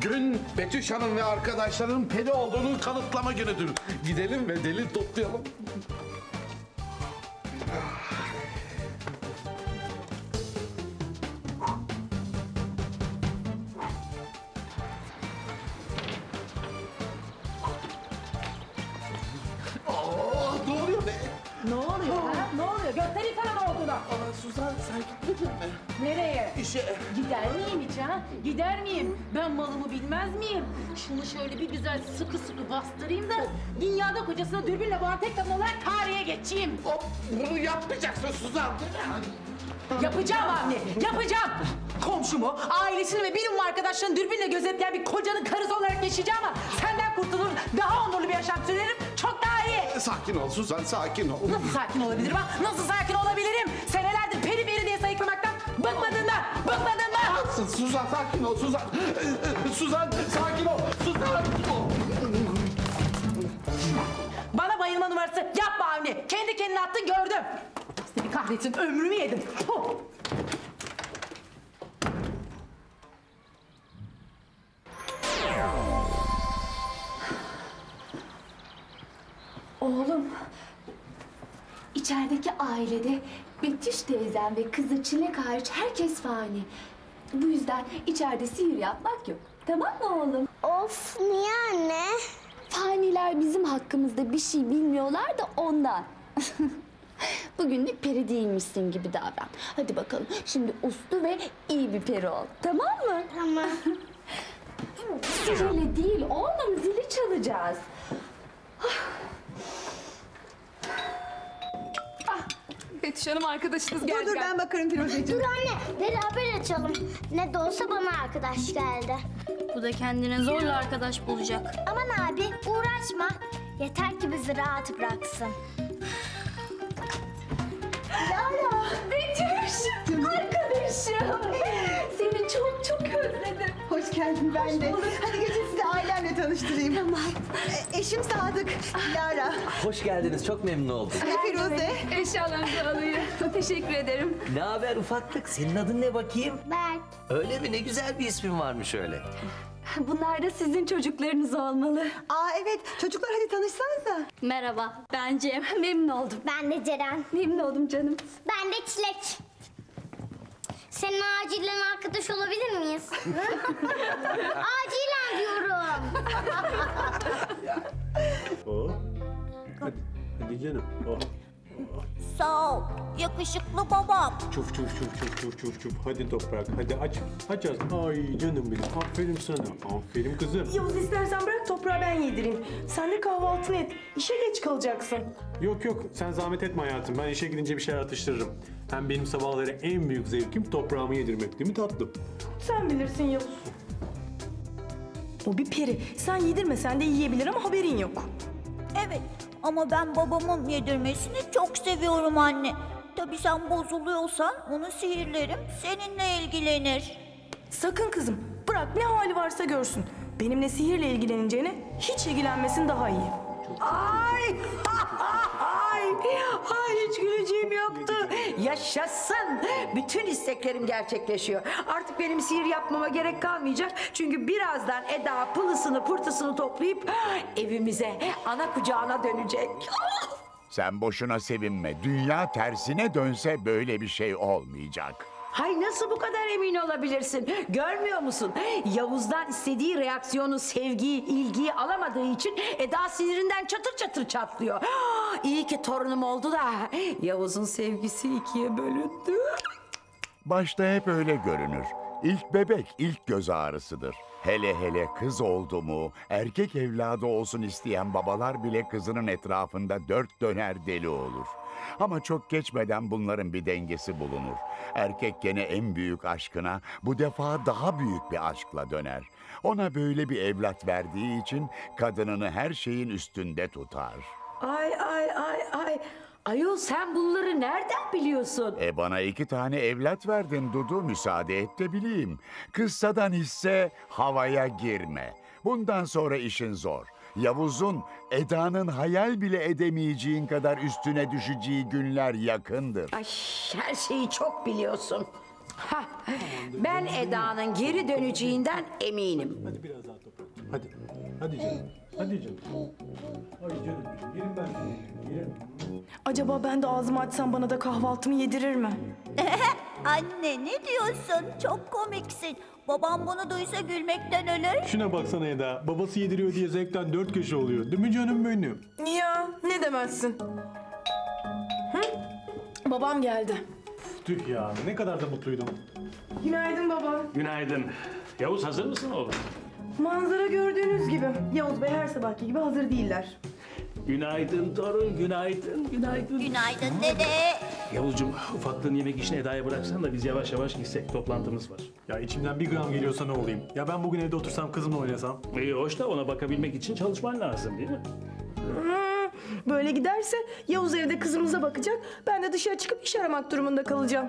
Gün Betüş Hanım ve arkadaşlarının pedi olduğunu kanıtlama günüdür. Gidelim ve delil toplayalım. Ne oluyor ha? Ne oluyor? Göster insanın olduğunu. Aa, Suzan sen gitmedin mi? Nereye? İşe. Gider miyim hiç ha? Gider miyim? Ben malımı bilmez miyim? Şunu şöyle bir güzel sıkı sıkı bastırayım da... ...dünyada kocasına dürbünle bana tek kadın olarak tarihe geçeyim. Hop! Bunu yapmayacaksın Suzan. Yapacağım Avni, yapacağım. Komşumu, ailesini ve bilim arkadaşlarını dürbünle gözetleyen bir kocanın karısı olarak yaşayacağım ama... ...senden kurtulur, daha onurlu bir yaşam sürerim. Çok daha iyi. Sakin ol Suzan, sakin ol. Nasıl sakin olabilirim ha? Nasıl sakin olabilirim? Senelerdir peri peri diye sayıklamaktan bıkmadığından, bıkmadığından. Suzan sakin ol, Suzan. Suzan sakin ol, Suzan. Bana bayılma numarası yapma Avni. Kendi kendine attın gördüm. Seni kahretsin, ömrümü yedim. Oh. Oğlum, içerideki ailede Betüş teyzem ve kızı Çilek hariç herkes fani. Bu yüzden içeride sihir yapmak yok. Tamam mı oğlum? Of, niye anne? Faniler bizim hakkımızda bir şey bilmiyorlar da ondan. Bugünlük peri değilmişsin gibi davran. Hadi bakalım, şimdi uslu ve iyi bir peri ol. Tamam mı? Tamam. Sihirle değil oğlum, zili çalacağız. Betüş Hanım arkadaşınız geldi. Dur ben bakarım Firuzeciğim. Dur anne beraber açalım. Ne de olsa bana arkadaş geldi. Bu da kendine zorla arkadaş bulacak. Aman abi uğraşma. Yeter ki bizi rahat bıraksın. Lara. Betüş. Arkadaşım. Seni çok çok özledim. Hoş geldin ben de. Hadi geçin sizi ailemle tanıştırayım. Tamam. Eşim Sadık. Lara. Hoş geldiniz. Çok memnun oldum. Firuze. Eşyalarınızı alayım. Teşekkür ederim. Ne haber ufaklık? Senin adın ne bakayım? Berk. Öyle mi? Ne güzel bir ismin varmış öyle. Bunlar da sizin çocuklarınız olmalı. Aa evet. Çocuklar hadi tanışsanıza. Merhaba. Ben Cem. Memnun oldum. Ben de Ceren. Memnun oldum canım. Ben de Çilek. Senin acilen arkadaş olabilir miyiz? Acilen diyorum. Oh. Hadi canım. Oh. Sağ ol. Yakışıklı babam. Çuf çuf çuf çuf çuf çuf çuf. Hadi toprak. Hadi aç. Aç az. Ay canım benim. Aferin sana. Aferin kızım. Yavuz istersen bırak toprağı ben yedireyim. Sen de kahvaltını et. İşe geç kalacaksın. Yok yok. Sen zahmet etme hayatım. Ben işe gidince bir şeyler atıştırırım. Hem benim sabahları en büyük zevkim toprağımı yedirmek değil mi tatlım? Sen bilirsin Yavuz. O bir peri. Sen yedirmesen de yiyebilir ama haberin yok. Evet. Ama ben babamın yedirmesini çok seviyorum anne. Tabii sen bozuluyorsan onu sihirlerim seninle ilgilenir. Sakın kızım bırak ne hali varsa görsün. Benimle sihirle ilgileneceğine hiç ilgilenmesin daha iyi. Ay! Ay hiç güleceğim yoktu. Yaşasın. Bütün isteklerim gerçekleşiyor. Artık benim sihir yapmama gerek kalmayacak. Çünkü birazdan Eda pılısını pırtısını toplayıp evimize, ana kucağına dönecek. Sen boşuna sevinme. Dünya tersine dönse böyle bir şey olmayacak. Hay nasıl bu kadar emin olabilirsin? Görmüyor musun? Yavuz'dan istediği reaksiyonu, sevgiyi, ilgiyi alamadığı için Eda sinirinden çatır çatır çatlıyor. İyi ki torunum oldu da Yavuz'un sevgisi ikiye bölündü. Başta hep öyle görünür. İlk bebek ilk göz ağrısıdır. Hele hele kız oldu mu, erkek evladı olsun isteyen babalar bile kızının etrafında dört döner deli olur. Ama çok geçmeden bunların bir dengesi bulunur. Erkek gene en büyük aşkına bu defa daha büyük bir aşkla döner. Ona böyle bir evlat verdiği için kadınını her şeyin üstünde tutar. Ay ay ay ay. Ayol sen bunları nereden biliyorsun? Bana 2 tane evlat verdin Dudu, müsaade et de bileyim. Kıssadan hisse havaya girme. Bundan sonra işin zor. Yavuz'un, Eda'nın hayal bile edemeyeceğin kadar üstüne düşeceği günler yakındır. Ay her şeyi çok biliyorsun. Hah, ben Eda'nın geri döneceğinden eminim. Hadi biraz daha toparlayalım. Hadi. Hadi canım. Hadi canım. Hadi canım. Yerim ben seni. Yerim. Acaba ben de ağzımı açsam bana da kahvaltımı yedirir mi? Anne ne diyorsun? Çok komiksin. Babam bunu duysa gülmekten ölür. Şuna baksana Eda. Babası yediriyor diye zevkten dört köşe oluyor. Değil mi canım benim? Ya ne demezsin? Hı? Babam geldi. Tüh ya, ne kadar da mutluydum. Günaydın baba. Günaydın. Yavuz hazır mısın oğlum? Manzara gördüğünüz gibi. Yavuz Bey her sabahki gibi hazır değiller. Günaydın torun, günaydın, günaydın. Günaydın dede. Yavuzcuğum, ufaklığın yemek işini Eda'ya bıraksan da biz yavaş yavaş gitsek, toplantımız var. Ya içimden bir gram geliyorsa ne olayım? Ya ben bugün evde otursam kızımla oynasam? İyi hoş da ona bakabilmek için çalışman lazım değil mi? Böyle giderse Yavuz evde kızımıza bakacak, ben de dışarı çıkıp iş aramak durumunda kalacağım.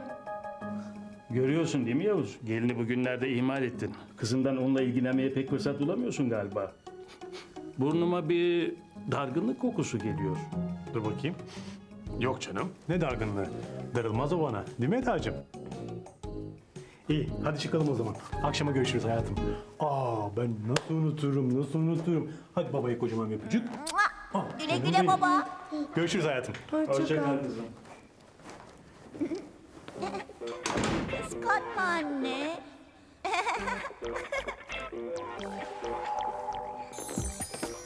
Görüyorsun değil mi Yavuz? Gelini bugünlerde ihmal ettin. Kızından onunla ilgilenmeye pek fırsat bulamıyorsun galiba. Burnuma bir dargınlık kokusu geliyor. Dur bakayım. Yok canım, ne dargınlığı? Darılmaz o bana, değil mi Eda'cığım? İyi, hadi çıkalım o zaman. Akşama görüşürüz hayatım. Aa, ben nasıl unuturum, nasıl unuturum. Hadi babaya kocaman bir öpücük. Güle güle baba. Görüşürüz hayatım. Hoşçakal kızım. Kıskanma anne.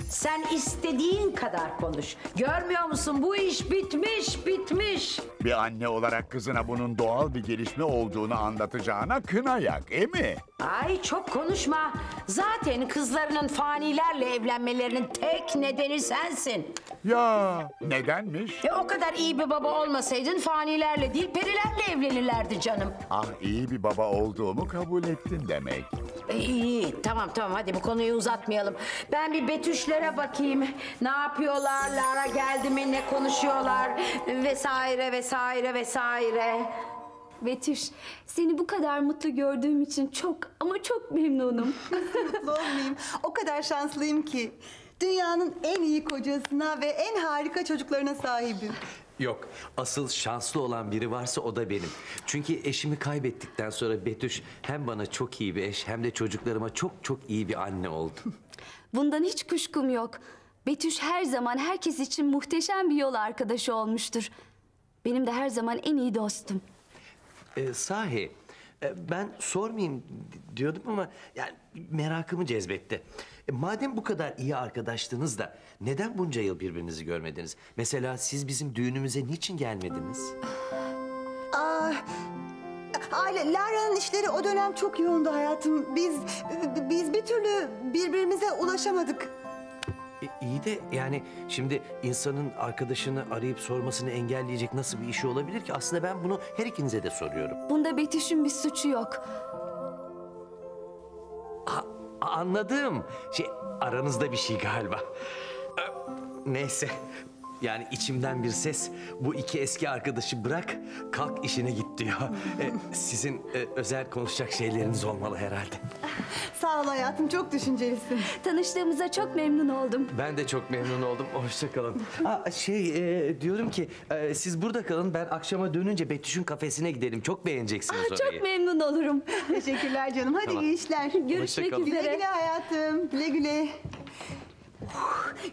Sen istediğin kadar konuş. Görmüyor musun? Bu iş bitmiş, bitmiş. Bir anne olarak kızına bunun doğal bir gelişme olduğunu anlatacağına kına yak, emi? Ay çok konuşma. Zaten kızlarının fanilerle evlenmelerinin tek nedeni sensin. Ya nedenmiş? O kadar iyi bir baba olmasaydın fanilerle değil perilerle evlenirlerdi canım. Ah iyi bir baba olduğumu kabul ettin demek. İyi tamam hadi bu konuyu uzatmayalım. Ben bir Betüşlere bakayım. Ne yapıyorlar, Lara geldi mi, ne konuşuyorlar vesaire. Betüş, seni bu kadar mutlu gördüğüm için çok ama çok memnunum. Mutlu olmayayım, o kadar şanslıyım ki. Dünyanın en iyi kocasına ve en harika çocuklarına sahibim. Yok, asıl şanslı olan biri varsa o da benim. Çünkü eşimi kaybettikten sonra Betüş hem bana çok iyi bir eş hem de çocuklarıma çok iyi bir anne oldu. Bundan hiç kuşkum yok. Betüş her zaman herkes için muhteşem bir yol arkadaşı olmuştur. Benim de her zaman en iyi dostum. Sahi, ben sormayayım diyordum ama yani merakımı cezbetti. Madem bu kadar iyi arkadaştınız da neden bunca yıl birbirinizi görmediniz? Mesela siz bizim düğünümüze niçin gelmediniz? Lara'nın işleri o dönem çok yoğundu hayatım. Biz bir türlü birbirimize ulaşamadık. İyi de yani şimdi insanın arkadaşını arayıp sormasını engelleyecek nasıl bir işi olabilir ki? Aslında ben bunu her ikinize de soruyorum. Bunda Betüş'ün bir suçu yok. Anladım. Aranızda bir şey galiba. Neyse. Yani içimden bir ses bu iki eski arkadaşı bırak kalk işine git diyor. Sizin özel konuşacak şeyleriniz olmalı herhalde. Sağ ol hayatım, çok düşüncelisin. Tanıştığımıza çok memnun oldum. Ben de çok memnun oldum. Hoşça kalın. Diyorum ki siz burada kalın, ben akşama dönünce Betüş'ün kafesine gidelim. Çok beğeneceksiniz orayı. Çok memnun olurum. Teşekkürler canım. Hadi tamam. İyi işler. Görüşmek üzere. Güle güle hayatım. Güle güle.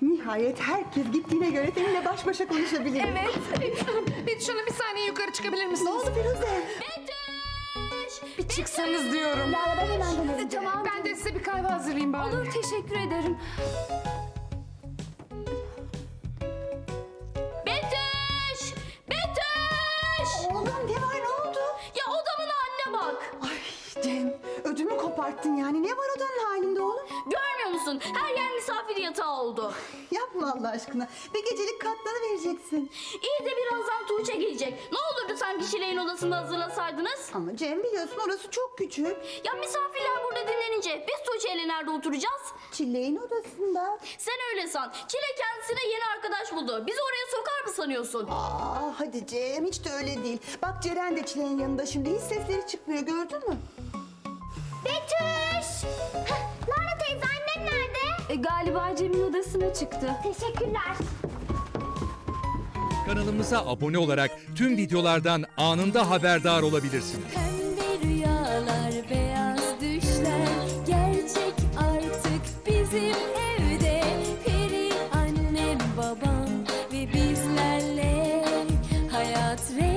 Nihayet herkes gittiğine göre seninle baş başa konuşabiliriz. Evet. Betüş Hanım bir saniye yukarı çıkabilir misin? Ne oldu Firuze? Betüş! Bir çıksanız Betüş diyorum. Lara ben hemen tamam. Ben de size bir kahve hazırlayayım bari. Olur teşekkür ederim. Betüş! Betüş! Oğlum ne var ne oldu? Ya odamın haline bak. Ay Cem ödümü koparttın yani. Ne var odanın halinde oğlum? Görmüyor musun? Her yer misafir yatağı oldu. Yapma Allah aşkına. Bir gecelik katlanı vereceksin. İyi de birazdan Tuğçe gelecek. Ne olurdu sanki Çilek'in odasında hazırlasaydınız? Ama Cem biliyorsun orası çok küçük. Ya misafirler burada dinlenince biz Tuğçe'yle nerede oturacağız? Çilek'in odasında. Sen öyle san. Çilek kendisine yeni arkadaş buldu. Bizi oraya sokar mı sanıyorsun? Aa hadi Cem hiç de öyle değil. Bak Ceren de Çilek'in yanında şimdi hiç sesleri çıkmıyor gördün mü? Betüş! Lara teyze annem nerede? Galiba Cem'in odasına çıktı. Teşekkürler. Kanalımıza abone olarak tüm videolardan anında haberdar olabilirsiniz. hasret.